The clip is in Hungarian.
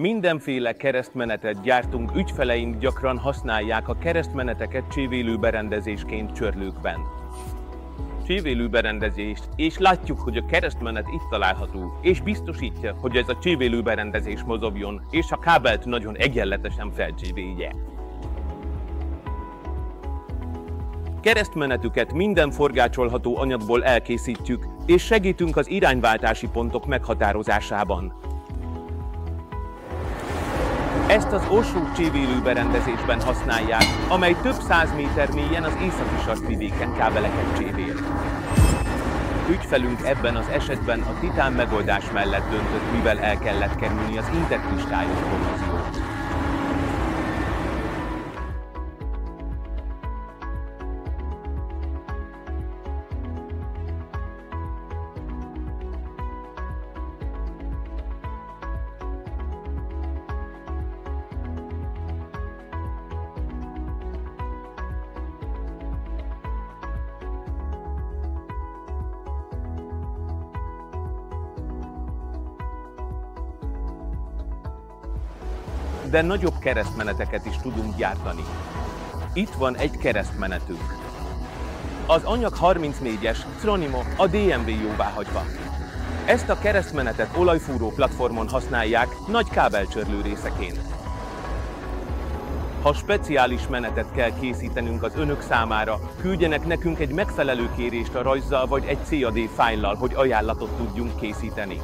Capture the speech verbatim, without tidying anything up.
Mindenféle keresztmenetet gyártunk, ügyfeleink gyakran használják a keresztmeneteket csővélő berendezésként csörlőkben. Csővélő berendezést, és látjuk, hogy a keresztmenet itt található, és biztosítja, hogy ez a csővélő berendezés mozogjon, és a kábelt nagyon egyenletesen felcsővélje. Keresztmenetüket minden forgácsolható anyagból elkészítjük, és segítünk az irányváltási pontok meghatározásában. Ezt az orsó csővélő berendezésben használják, amely több száz méter mélyen az északi sarkvidéken kábeleket csévél. Ügyfelünk ebben az esetben a titán megoldás mellett döntött, mivel el kellett kerülni az interkristályos korróziót. De nagyobb keresztmeneteket is tudunk gyártani. Itt van egy keresztmenetünk. Az anyag harmincnégyes Tronimo a dé em bé jóváhagyva. Ezt a keresztmenetet olajfúró platformon használják nagy kábelcsörlő részeként. Ha speciális menetet kell készítenünk az önök számára, küldjenek nekünk egy megfelelő kérést a rajzzal vagy egy cé á dé fájllal, hogy ajánlatot tudjunk készíteni.